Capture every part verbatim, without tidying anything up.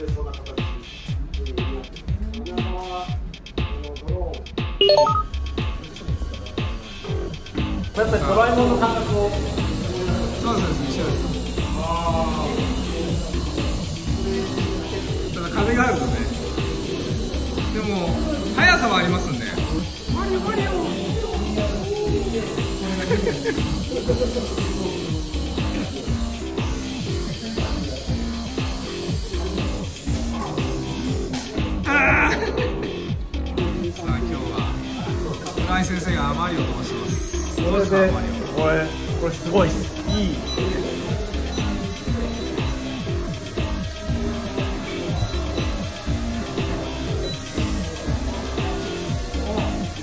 成功な形になっています。皆様はこのドローン。 だったらドラえもんの感覚をそうですね、一緒です。ああ、ただ風があるので、でも速さはありますんでマリオマリオああ、さあ今日は村井先生がマリオと申します。 これでこれこれすごいっす。いい。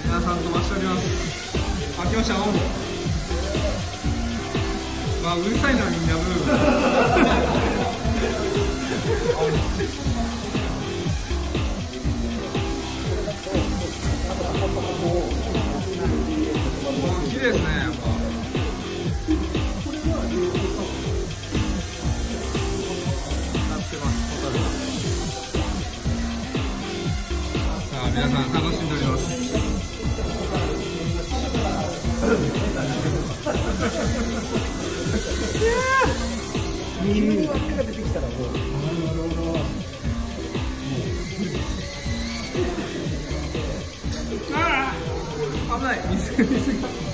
皆さん飛ばしております。あ、来ました青。まあうるさいなみんなブー。皆さん楽しんでおります。ああ、危ない。水が。